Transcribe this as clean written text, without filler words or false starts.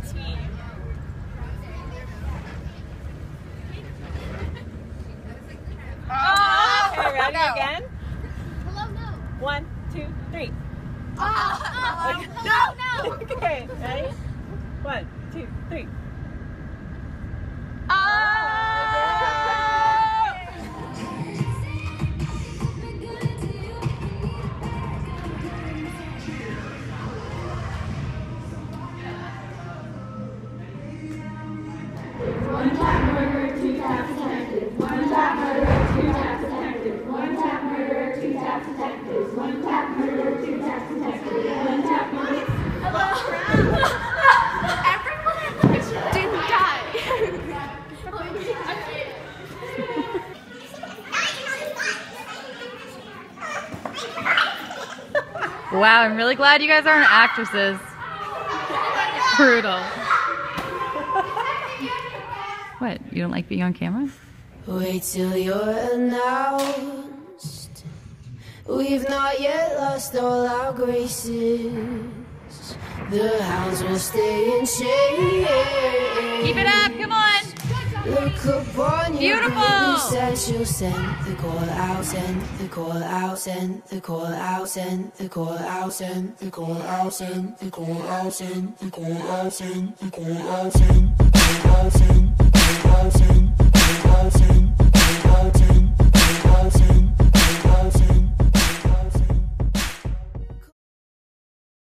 Okay, ready again? Hello, no. 1, 2, 3. No, no. Okay, ready? 1, 2, 3. Wow, I'm really glad you guys aren't actresses. Brutal. What, you don't like being on camera? Wait till you're announced. We've not yet lost all our graces. The hounds will stay in shame. Keep it up, come on. Look upon you. Beautiful. She'll send the call out, send the call out, send the call out, send the call out, send the call out, send the call out, send the call out, send the call out, send the call out, send the call out, send the call out, send the call out, send.